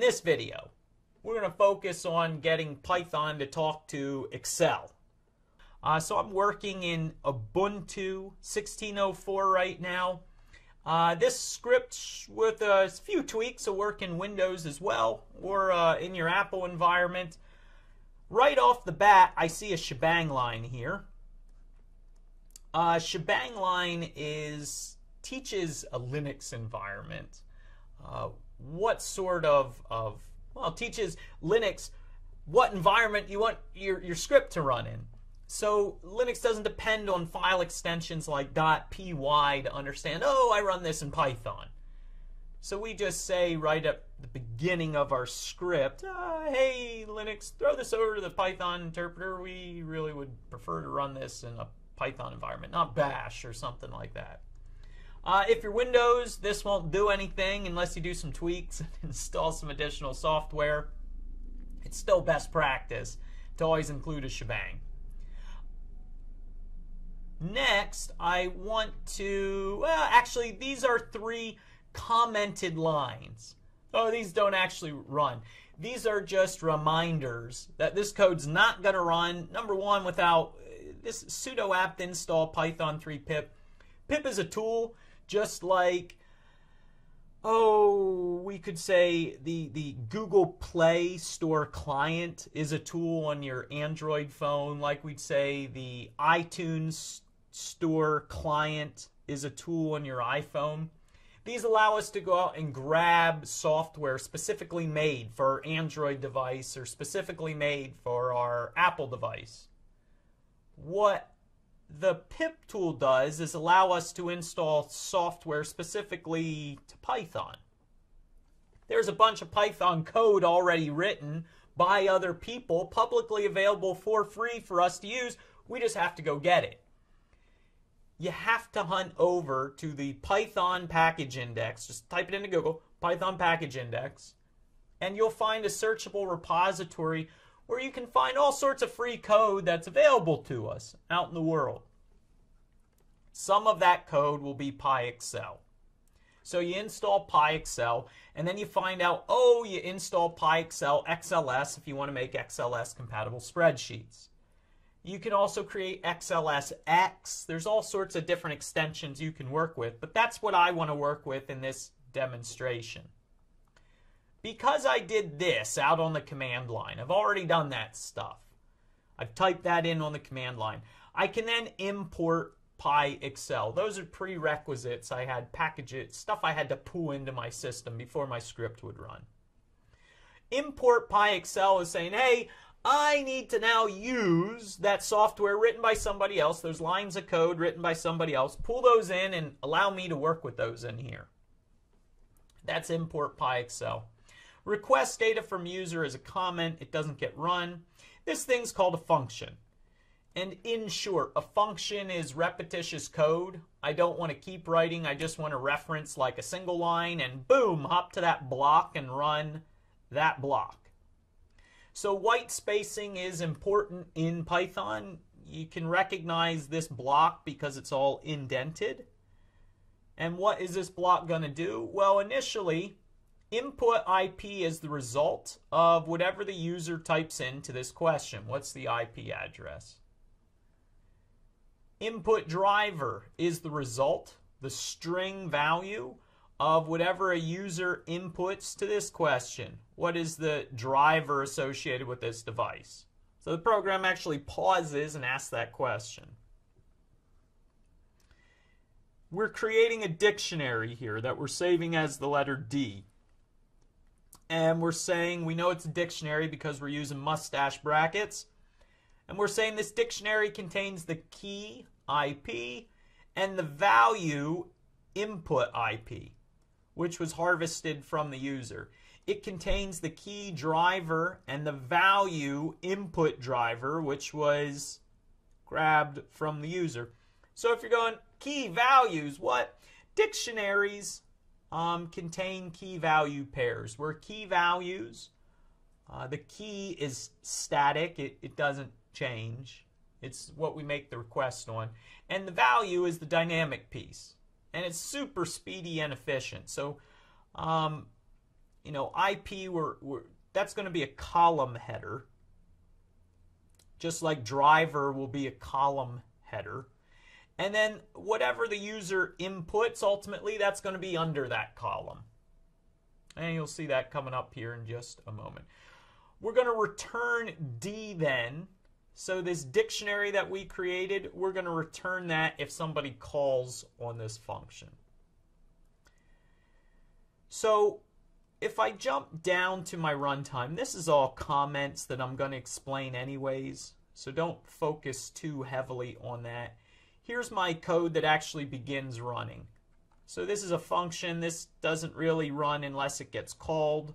In this video, we're going to focus on getting Python to talk to Excel. So I'm working in Ubuntu 16.04 right now. This script, with a few tweaks, will work in Windows as well, or in your Apple environment. Right off the bat, I see a shebang line here. Shebang line teaches a Linux environment. Teaches Linux what environment you want your script to run in. So Linux doesn't depend on file extensions like .py to understand, oh, I run this in Python. So we just say right at the beginning of our script, hey, Linux, throw this over to the Python interpreter. We really would prefer to run this in a Python environment, not Bash or something like that. If you're Windows, this won't do anything unless you do some tweaks and install some additional software. It's still best practice to always include a shebang. Next, I want to, actually, these are three commented lines. Oh, these don't actually run. These are just reminders that this code's not going to run. Number one, without this sudo apt install Python 3 pip. Pip is a tool, just like, oh, we could say the Google Play Store client is a tool on your Android phone, like we'd say the iTunes Store client is a tool on your iPhone. These allow us to go out and grab software specifically made for our Android device or specifically made for our Apple device. What the pip tool does is allow us to install software specifically to Python. There's a bunch of Python code already written by other people, publicly available for free for us to use. We just have to go get it. You have to hunt over to the Python package index. Just type it into Google, Python package index, and you'll find a searchable repository where you can find all sorts of free code that's available to us out in the world. Some of that code will be PyExcel. So you install PyExcel, and then you find out, oh, you install PyExcel-XLS if you want to make XLS-compatible spreadsheets. You can also create XLSX. There's all sorts of different extensions you can work with, but that's what I want to work with in this demonstration. Because I did this out on the command line, I've already done that stuff. I've typed that in on the command line. I can then import PyExcel. Those are prerequisites. I had packages, stuff I had to pull into my system before my script would run. Import PyExcel is saying, hey, I need to now use that software written by somebody else, those lines of code written by somebody else, pull those in and allow me to work with those in here. That's import PyExcel. Request data from user is a comment. It doesn't get run. This thing's called a function. And in short, a function is repetitious code. I don't want to keep writing. I just want to reference like a single line and boom, hop to that block and run that block. So white spacing is important in Python. You can recognize this block because it's all indented. And what is this block going to do? Well, initially, input IP is the result of whatever the user types into this question. What's the IP address? Input driver is the result, the string value of whatever a user inputs to this question. What is the driver associated with this device? So the program actually pauses and asks that question. We're creating a dictionary here that we're saving as the letter D. And we're saying, we know it's a dictionary because we're using mustache brackets. And we're saying this dictionary contains the key IP and the value input IP, which was harvested from the user. It contains the key driver and the value input driver, which was grabbed from the user. So if you're going, key values, what? Dictionaries contain key value pairs, where key values, the key is static, it doesn't change, it's what we make the request on, and the value is the dynamic piece, and it's super speedy and efficient. So you know, IP, that's going to be a column header, just like driver will be a column header. And then whatever the user inputs, ultimately, that's going to be under that column. And you'll see that coming up here in just a moment. We're going to return D then. So this dictionary that we created, we're going to return that if somebody calls on this function. So if I jump down to my runtime, this is all comments that I'm going to explain anyways, so don't focus too heavily on that. Here's my code that actually begins running. So this is a function. This doesn't really run unless it gets called.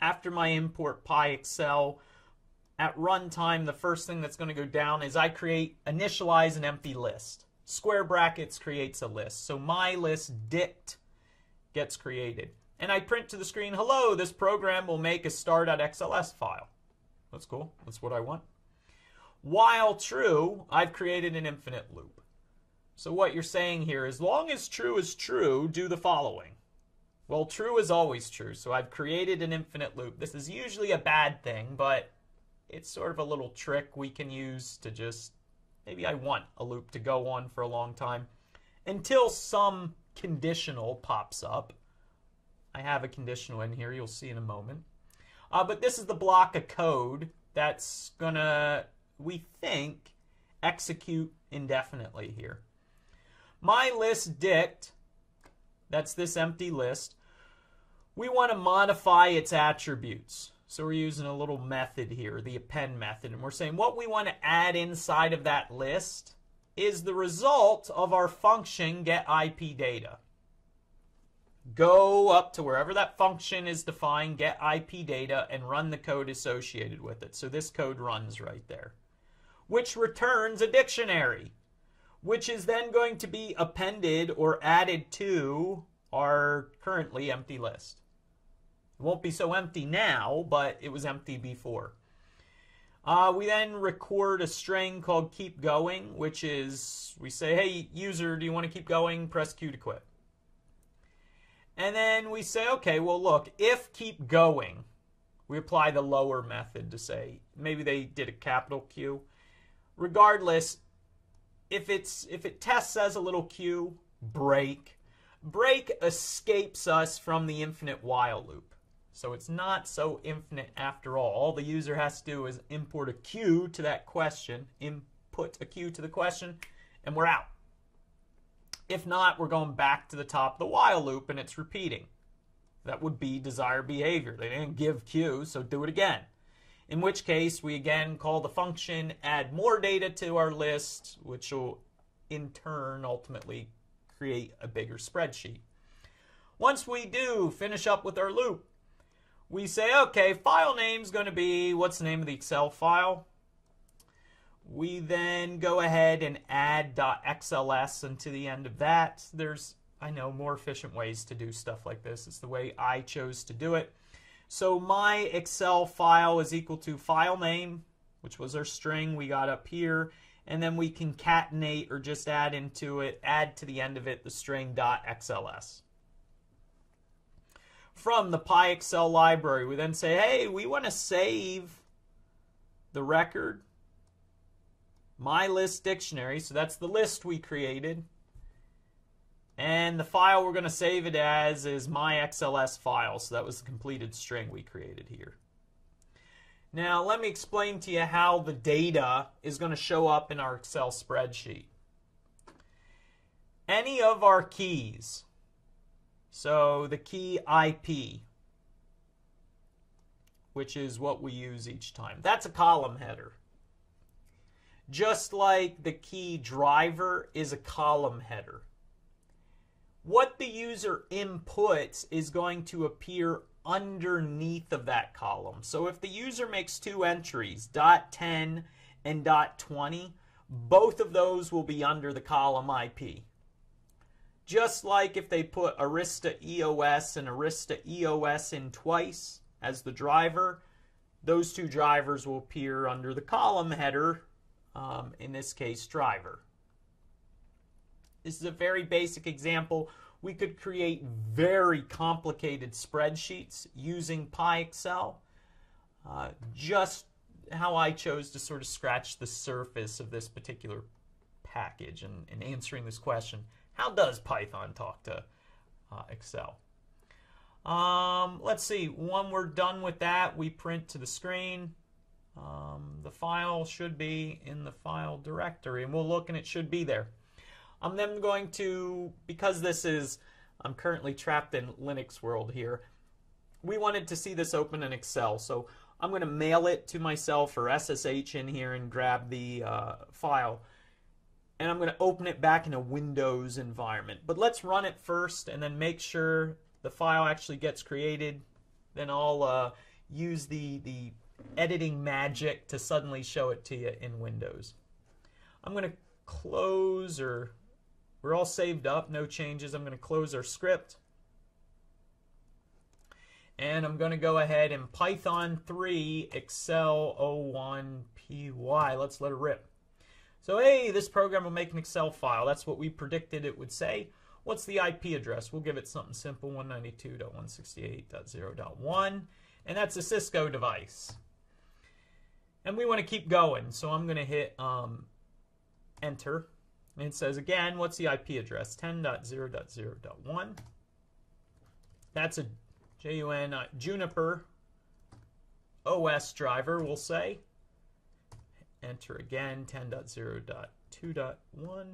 After my import PyExcel, at runtime, the first thing that's going to go down is I create initialize an empty list. Square brackets creates a list. So my list dict gets created. And I print to the screen, hello, this program will make a star.xls file. That's cool. That's what I want. While true, I've created an infinite loop. So what you're saying here is, long as true is true, do the following. Well, true is always true, so I've created an infinite loop. This is usually a bad thing, but it's sort of a little trick we can use to just, maybe I want a loop to go on for a long time. Until some conditional pops up. I have a conditional in here, you'll see in a moment. But this is the block of code that's gonna, we think, execute indefinitely here. My list dict, that's this empty list, we want to modify its attributes. So we're using a little method here, the append method, and we're saying what we want to add inside of that list is the result of our function getIPData. Go up to wherever that function is defined, getIPData, and run the code associated with it. So this code runs right there, which returns a dictionary, which is then going to be appended or added to our currently empty list. It won't be so empty now, but it was empty before. We then record a string called keep going, which is, we say, hey, user, do you want to keep going? Press Q to quit. And then we say, okay, well, look, if keep going, we apply the lower method to say, maybe they did a capital Q. Regardless, if it tests says a little Q, break. Break escapes us from the infinite while loop. So it's not so infinite after all. All the user has to do is import a Q to that question, input a Q to the question, and we're out. If not, we're going back to the top of the while loop and it's repeating. That would be desired behavior. They didn't give Q, so do it again. In which case, we again call the function, add more data to our list, which will in turn ultimately create a bigger spreadsheet. Once we do finish up with our loop, we say, okay, file name's going to be, what's the name of the Excel file? We then go ahead and add .xls into the end of that. There's, I know, more efficient ways to do stuff like this. It's the way I chose to do it. So my Excel file is equal to file name, which was our string we got up here, and then we concatenate or just add into it, add to the end of it the string .xls. From the PyExcel library, we then say, hey, we want to save the record, my list dictionary, so that's the list we created, and the file we're going to save it as is my XLS file, so that was the completed string we created here. Now, let me explain to you how the data is going to show up in our Excel spreadsheet. Any of our keys, so the key IP, which is what we use each time, that's a column header. Just like the key driver is a column header. What the user inputs is going to appear underneath of that column. So if the user makes two entries, .10 and .20, both of those will be under the column IP. Just like if they put Arista EOS and Arista EOS in twice as the driver, those two drivers will appear under the column header, in this case driver. This is a very basic example. We could create very complicated spreadsheets using PyExcel. Just how I chose to sort of scratch the surface of this particular package and answering this question, how does Python talk to Excel? Let's see, when we're done with that, we print to the screen. The file should be in the file directory, and we'll look and it should be there. I'm then going to, because this is, I'm currently trapped in Linux world here, we wanted to see this open in Excel, so I'm going to mail it to myself or SSH in here and grab the file, and I'm going to open it back in a Windows environment. But let's run it first and then make sure the file actually gets created. Then I'll use the editing magic to suddenly show it to you in Windows. I'm going to close, or we're all saved up, no changes. I'm going to close our script. And I'm going to go ahead and Python 3 Excel 01 PY. Let's let it rip. So hey, this program will make an Excel file. That's what we predicted it would say. What's the IP address? We'll give it something simple, 192.168.0.1. And that's a Cisco device. And we want to keep going. So I'm going to hit enter. And it says again, what's the IP address? 10.0.0.1. That's a Juniper OS driver, we'll say. Enter again, 10.0.2.1.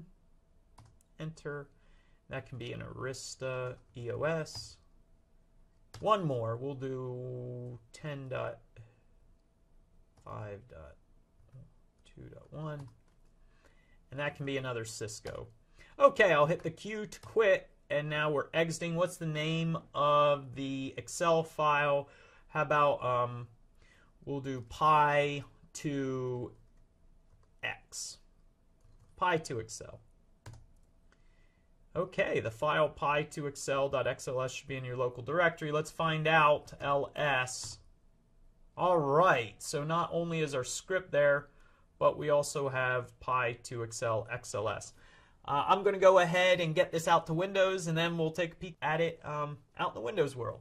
Enter. That can be an Arista EOS. One more, we'll do 10.5.2.1. And that can be another Cisco. Okay, I'll hit the Q to quit. And now we're exiting. What's the name of the Excel file? How about we'll do Py to X. Py to Excel. Okay, the file Py to Excel.xls should be in your local directory. Let's find out ls. All right, so not only is our script there, but we also have Py to Excel.xls. I'm going to go ahead and get this out to Windows, and then we'll take a peek at it out in the Windows world.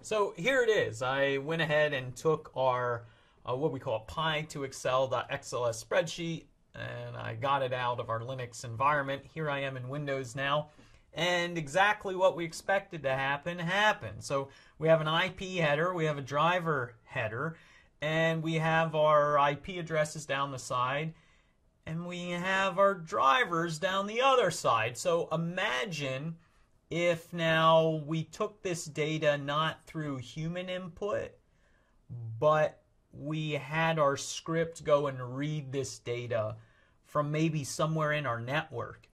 So here it is. I went ahead and took our what we call Py to Excel.xls spreadsheet, and I got it out of our Linux environment. Here I am in Windows now, and exactly what we expected to happen happened. So we have an IP header, we have a driver header, and we have our IP addresses down the side. And we have our drivers down the other side. So imagine if now we took this data not through human input, but we had our script go and read this data from maybe somewhere in our network.